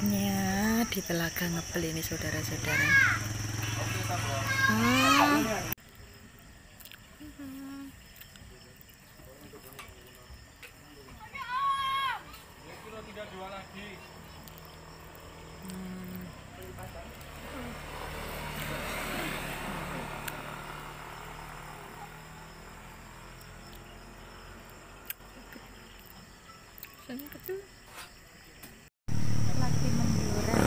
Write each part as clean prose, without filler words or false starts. tempatnya di telaga Ngebel ini, saudara-saudara. Betul. Lagi mendulang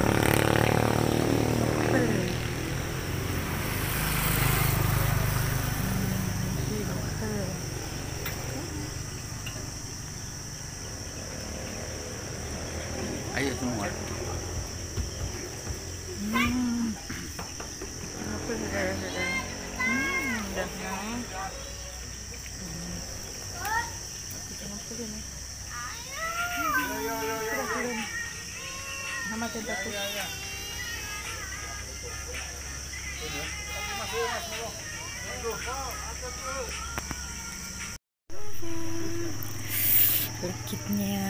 Ngebel. Ngebel. Ayo semua. Ngebel sudah. Udah. Nama tempat itu. Bukitnya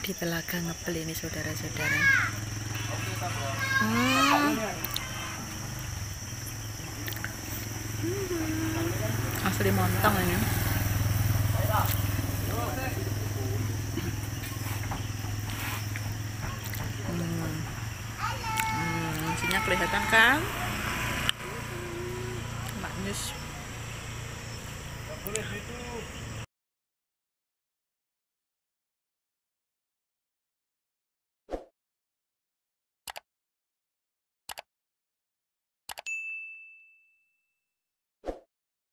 di telaga Ngebel ini, saudara-saudara. Asli montong ini. Nya kelihatan kan maknyus.